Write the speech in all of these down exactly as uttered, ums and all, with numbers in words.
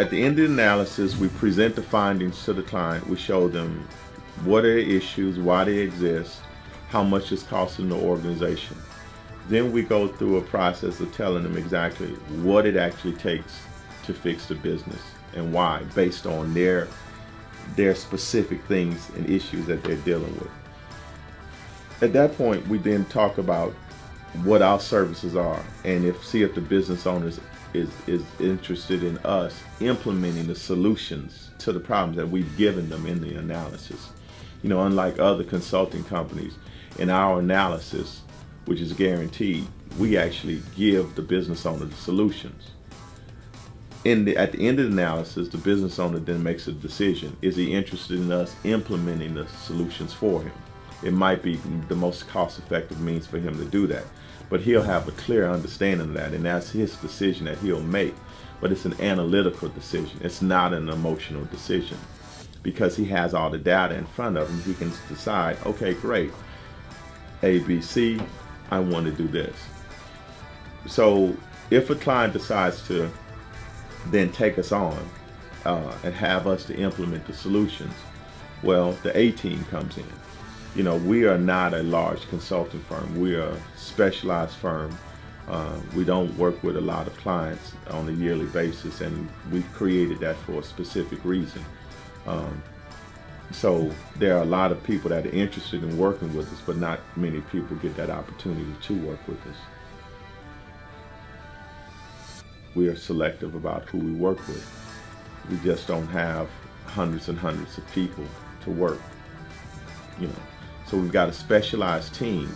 At the end of the analysis, we present the findings to the client. We show them what are the issues, why they exist, how much it's costing the organization. Then we go through a process of telling them exactly what it actually takes to fix the business and why, based on their, their specific things and issues that they're dealing with. At that point, we then talk about what our services are and if see if the business owners is, is interested in us implementing the solutions to the problems that we've given them in the analysis. You know, unlike other consulting companies, in our analysis, which is guaranteed, we actually give the business owner the solutions. In the, at the end of the analysis, the business owner then makes a decision. Is he interested in us implementing the solutions for him? It might be the most cost-effective means for him to do that, but he'll have a clear understanding of that, and that's his decision that he'll make. But it's an analytical decision. It's not an emotional decision, because he has all the data in front of him. He can decide, okay, great, A, B, C, I want to do this. So if a client decides to then take us on uh, and have us to implement the solutions, well, the A team comes in. You know, we are not a large consulting firm. We are a specialized firm. Uh, we don't work with a lot of clients on a yearly basis, and we've created that for a specific reason. Um, so there are a lot of people that are interested in working with us, but not many people get that opportunity to work with us. We are selective about who we work with. We just don't have hundreds and hundreds of people to work, you know. So we've got a specialized team,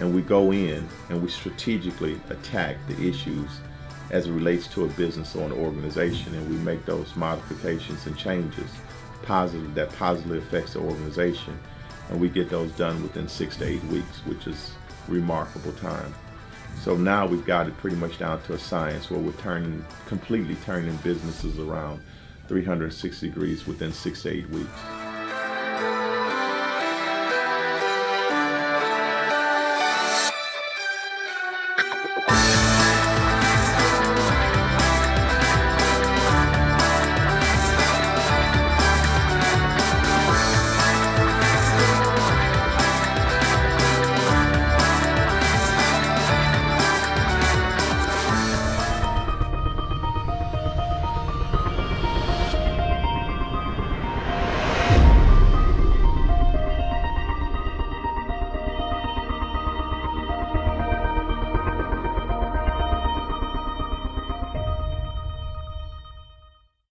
and we go in and we strategically attack the issues as it relates to a business or an organization, and we make those modifications and changes positive that positively affects the organization, and we get those done within six to eight weeks, which is remarkable time. So now we've got it pretty much down to a science where we're turning, completely turning businesses around three hundred sixty degrees within six to eight weeks.